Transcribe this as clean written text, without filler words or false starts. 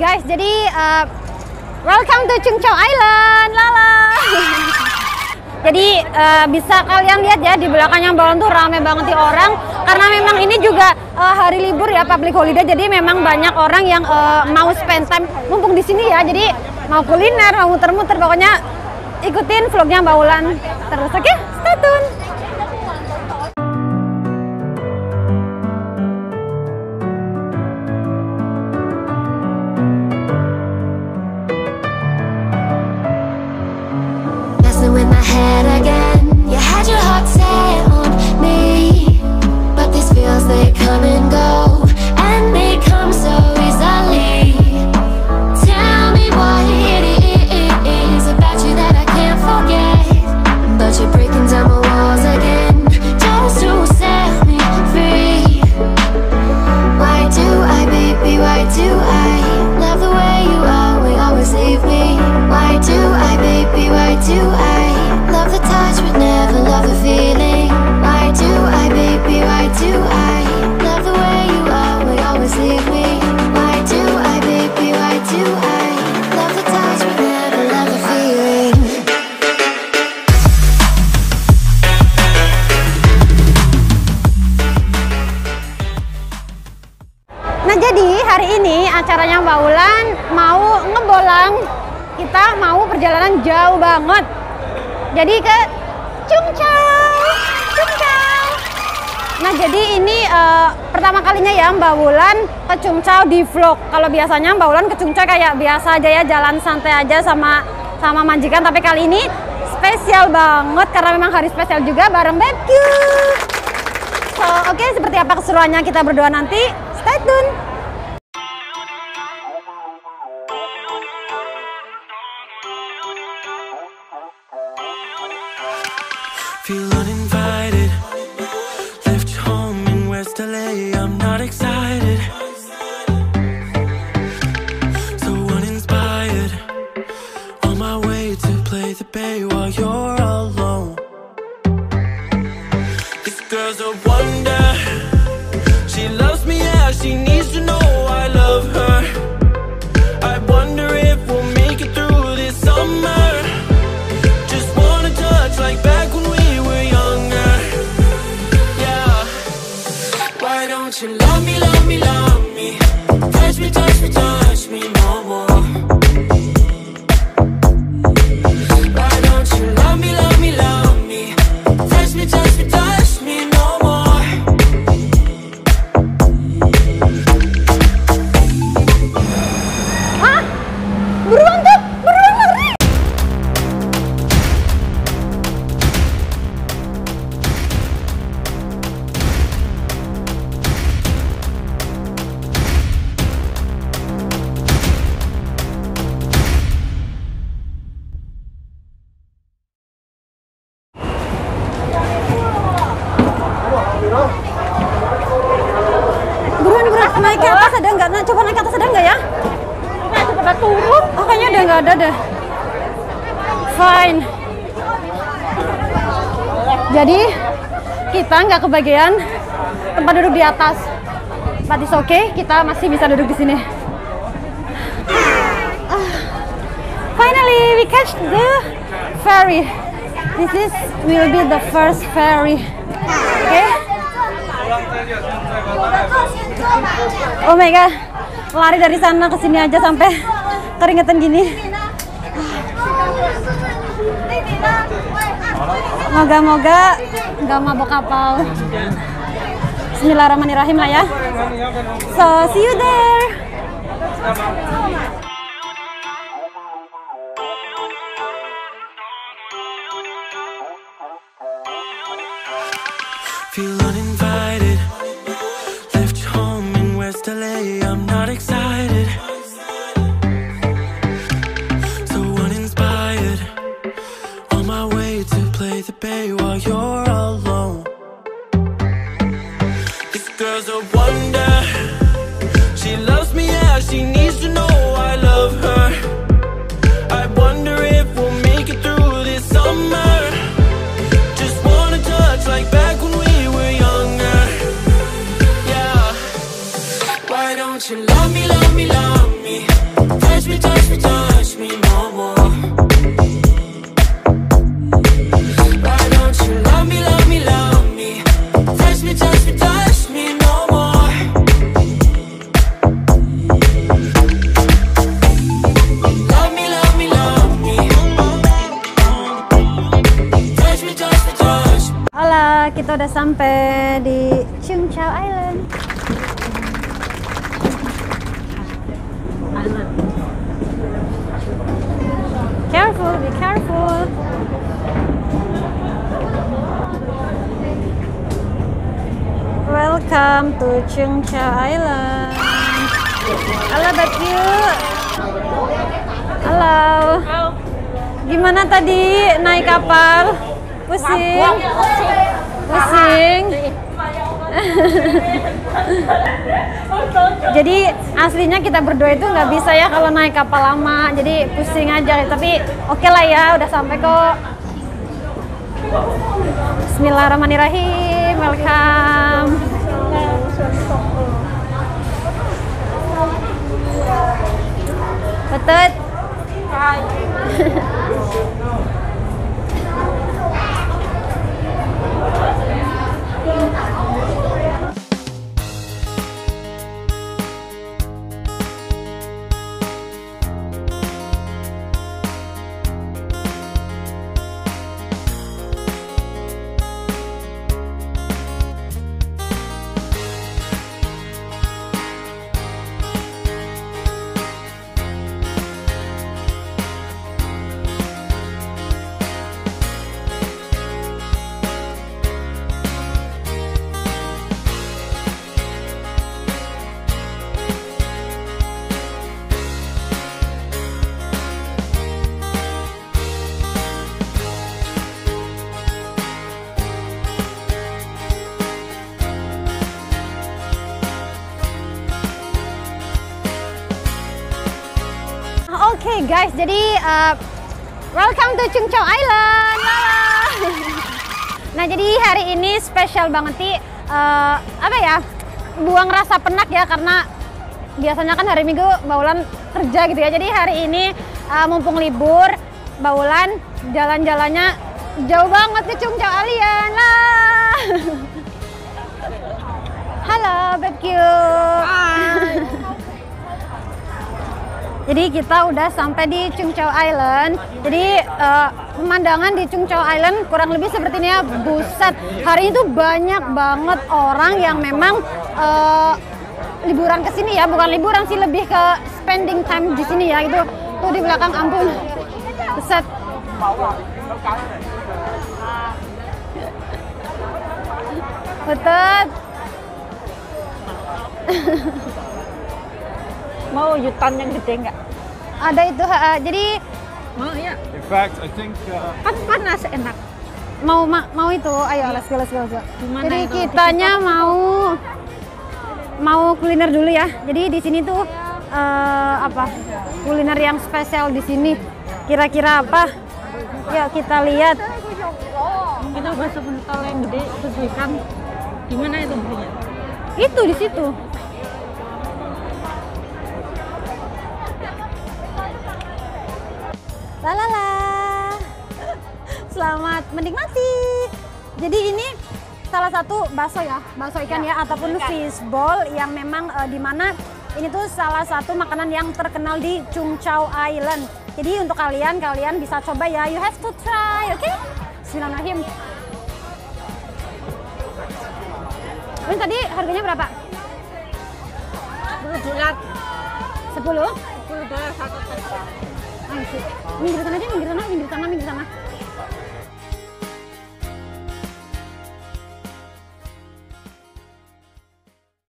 guys, jadi welcome to Cheung Chau Island, lala. Jadi bisa kalian lihat ya di belakangnya balon tuh rame banget orang karena memang ini juga hari libur ya, public holiday, jadi memang banyak orang yang mau spend time mumpung di sini ya, jadi mau kuliner, mau muter-muter, pokoknya ikutin vlognya Mbak Wulan terus, oke? Stay tune. Acaranya Mbak Wulan mau ngebolang, kita mau perjalanan jauh banget, jadi ke Cheung Chau, Cheung Chau. Nah jadi ini pertama kalinya ya Mbak Wulan ke Cheung Chau di vlog. Kalau biasanya Mbak Wulan ke Cheung Chau kayak biasa aja ya, jalan santai aja sama majikan, tapi kali ini spesial banget karena memang hari spesial juga bareng BBQ. So oke, seperti apa keseruannya kita berdua nanti, stay tune. Feel uninvited, left home in West LA, I'm not excited, so uninspired, on my way to play the bay while you're alone. This girl's a wonder, she loves me as she needs to know I love her, I wonder if we'll make it through this summer, just wanna touch like back when we love me, love me, love me. Touch me, touch me, touch me no more. Why don't you love me, love me, love me? Touch me, touch me, touch me no more. Hah? Buruan tuh, buruan lari. Naik ke atas ada nggak? Nah, coba naik ke atas ada nggak ya? Nah, coba turun. Oh, kayaknya udah nggak ada deh. Fine. Jadi kita nggak kebagian tempat duduk di atas. But it's okay, kita masih bisa duduk di sini. Finally we catch the ferry. Will be the first ferry. Okay? Oh my god, lari dari sana ke sini aja sampai keringetan gini. Moga-moga nggak mabok kapal. Bismillahirrahmanirrahim lah ya. So see you there. Feel uninvited, left home in West LA, I'm not excited, so uninspired, on my way to play the bay while you're alone. This girl's a wonder, she loves me as she needs to know I love her, I wonder if we'll make it through this summer, just wanna touch like back when we were young. kita udah sampai di Cheung Chau Island. Careful, be careful. Welcome to Cheung Chau Island. Halo Mbak Wulan. Halo. Gimana tadi naik kapal? Pusing? Pusing? Jadi aslinya kita berdua itu nggak bisa ya kalau naik kapal lama, jadi pusing aja, tapi oke lah ya, udah sampai kok. Bismillahirrahmanirrahim, welcome. Betul. Oke guys, jadi welcome to Cheung Chau Island. Nah, jadi hari ini spesial banget sih, apa ya, buang rasa penat ya, karena biasanya kan hari Minggu Mbak Wulan kerja gitu ya. Jadi hari ini mumpung libur, Mbak Wulan jalan-jalannya jauh banget ke Cheung Chau Island lah. Halo Mbak. Jadi kita udah sampai di Cheung Chau Island. Jadi pemandangan di Cheung Chau Island kurang lebih seperti ini ya. Buset, hari itu banyak banget orang yang memang liburan ke sini ya. Bukan liburan sih, lebih ke spending time di sini ya. Itu tuh di belakang, ampun. Buset. Betul. Mau yutan yang gede nggak? Ada itu, jadi mau ya. In fact, I think kan panas enak. Mau itu, ayo let's go, let's go. Jadi kitanya mau kuliner dulu ya. Jadi di sini tuh apa? Kuliner yang spesial di sini. Kira-kira apa? Yuk kita lihat. Kita bahas sebentar yang gede itu kan. Di mana itu belinya? Itu di situ. Lalala, selamat menikmati. Jadi ini salah satu bakso ya, bakso ikan ya, ataupun fish ball yang memang dimana ini tuh salah satu makanan yang terkenal di Cheung Chau Island. Jadi untuk kalian bisa coba ya, you have to try, oke? Okay? Bismillahirrahmanirrahim. Ini tadi harganya berapa? $10. $10 satu. Minggir sana aja, minggir sana.